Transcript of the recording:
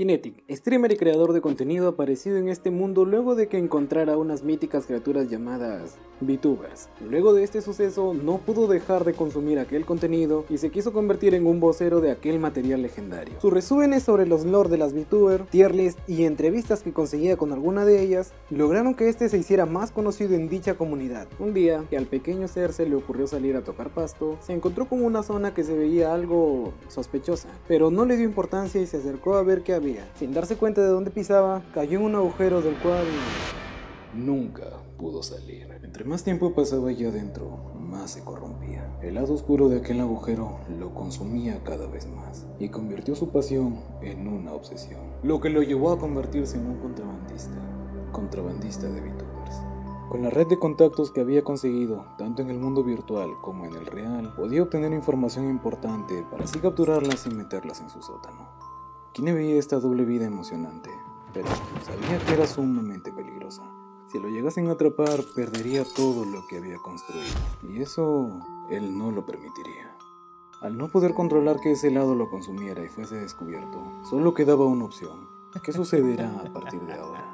Kinetic, streamer y creador de contenido aparecido en este mundo luego de que encontrara unas míticas criaturas llamadas VTubers. Luego de este suceso no pudo dejar de consumir aquel contenido y se quiso convertir en un vocero de aquel material legendario. Sus resúmenes sobre los lore de las VTubers, tier list y entrevistas que conseguía con alguna de ellas lograron que este se hiciera más conocido en dicha comunidad. Un día que al pequeño ser se le ocurrió salir a tocar pasto, se encontró con una zona que se veía algo sospechosa, pero no le dio importancia y se acercó a ver qué había. Sin darse cuenta de dónde pisaba, cayó en un agujero del cual nunca pudo salir. Entre más tiempo pasaba allí adentro, más se corrompía. El lado oscuro de aquel agujero lo consumía cada vez más y convirtió su pasión en una obsesión, lo que lo llevó a convertirse en un contrabandista de VTubers. Con la red de contactos que había conseguido, tanto en el mundo virtual como en el real, podía obtener información importante para así capturarlas y meterlas en su sótano. Kine veía esta doble vida emocionante, pero sabía que era sumamente peligrosa. Si lo llegasen a atrapar, perdería todo lo que había construido, y eso él no lo permitiría. Al no poder controlar que ese lado lo consumiera y fuese descubierto, solo quedaba una opción. ¿Qué sucederá a partir de ahora?